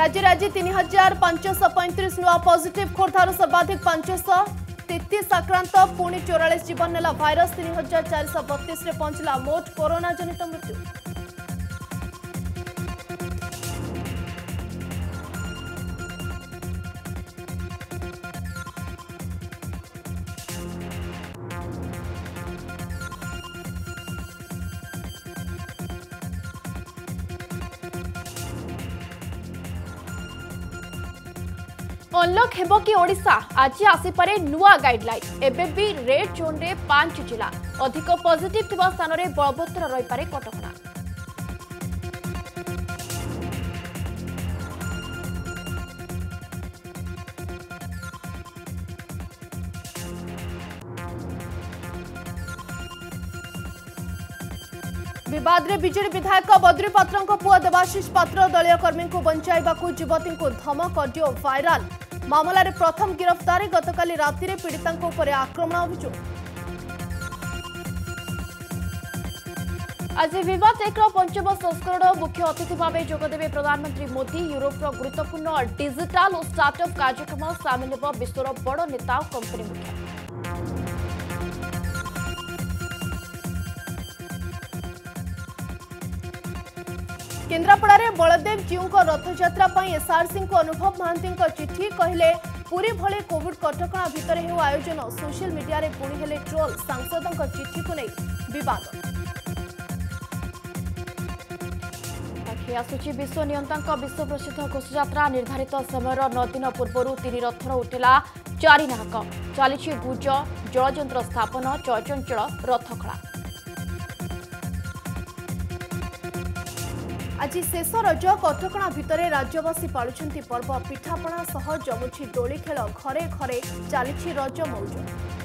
राज्य राज्य 3535 नुआ पॉजिटिव खोर्धार सर्वाधिक 533 आक्रांत पुणी 44 जीवन नेला भाइरस 3432 रे पहुंचला मोट कोरोना जनित मृत्यु। अनलॉक हेबो कि ओडिशा आज आसीपरे नुआ गाइडलाइन एवं भी रेड जोन रे 5 जिला अधिक पॉजिटिव थिबा स्थान रे बलवत्तर रही पारे कटकणा। विवाद रे बीजेडी विधायक बद्री पात्रंको पुआ देबाशीष पात्र दलीय कर्मी को बंचाइबाकू युवती को धमक ऑडियो वायरल मामला रे प्रथम गिरफ्तारी गतकाली राति रे पीड़िता उपरे आक्रमण अभियोग। आज विवाद एक पंचम संस्करण मुख्य अतिथि भाव जोगदेवे प्रधानमंत्री मोदी यूरोपर गुरुत्वपूर्ण डिजिटाल और स्टार्टअप कार्यक्रम सामिल होब विश्वर बड़ नेता और कंपनी मुख्य। केन्द्रापड़ा रे बलदेवजीउ रथयात्रा एसआरसी को अनुभव महांती चिठी कहले पूरी भले कोविड कटकणा भितर हेउ आयोजन सोशल मीडिया रे पुणी हेले ट्रोल सांसदों चिठी को नहीं बद। आखि आसुची विश्वनियंता विश्व प्रसिद्ध घोषयात्रा निर्धारित समय 9 दिन पूर्व 3 रथर उठला 4 नाहक चली गुज जलयंत्र स्थापन चयचंचल रथखला। आज शेष रज कटकणा भितर राज्यवासी पालुछंती पर्व पिठापणा सह जमुछी डोली खेल घरे घरे चली रज मौज।